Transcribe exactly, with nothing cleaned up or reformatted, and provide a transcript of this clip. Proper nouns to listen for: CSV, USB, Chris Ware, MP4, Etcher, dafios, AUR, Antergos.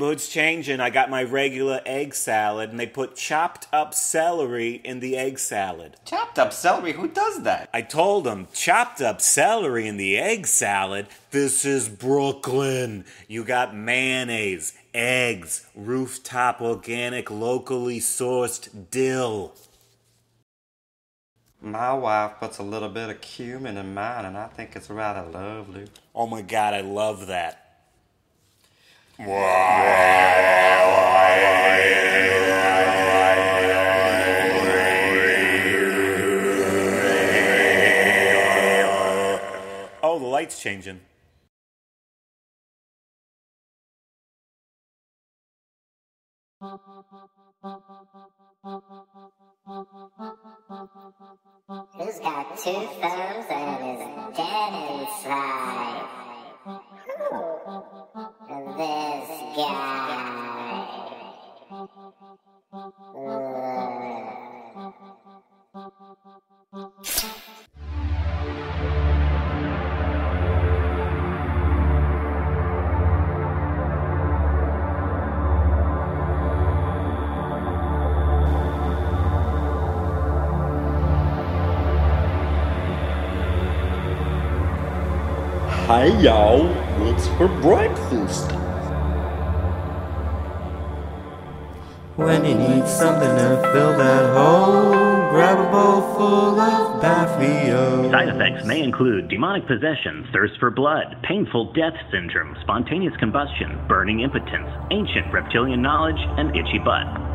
neighborhood's changing. I got my regular egg salad, and they put chopped up celery in the egg salad. Chopped up celery? Who does that? I told them, chopped up celery in the egg salad? This is Brooklyn. You got mayonnaise, eggs, rooftop organic, locally sourced dill. My wife puts a little bit of cumin in mine, and I think it's rather lovely. Oh my God, I love that. Oh, the light's changing. He's got two thumbs and is dead inside. Ooh. This guy. Hi y'all, what's for breakfast? When you need something to fill that hole, grab a bowl full of dafios. Side effects may include demonic possession, thirst for blood, painful death syndrome, spontaneous combustion, burning impotence, ancient reptilian knowledge, and itchy butt.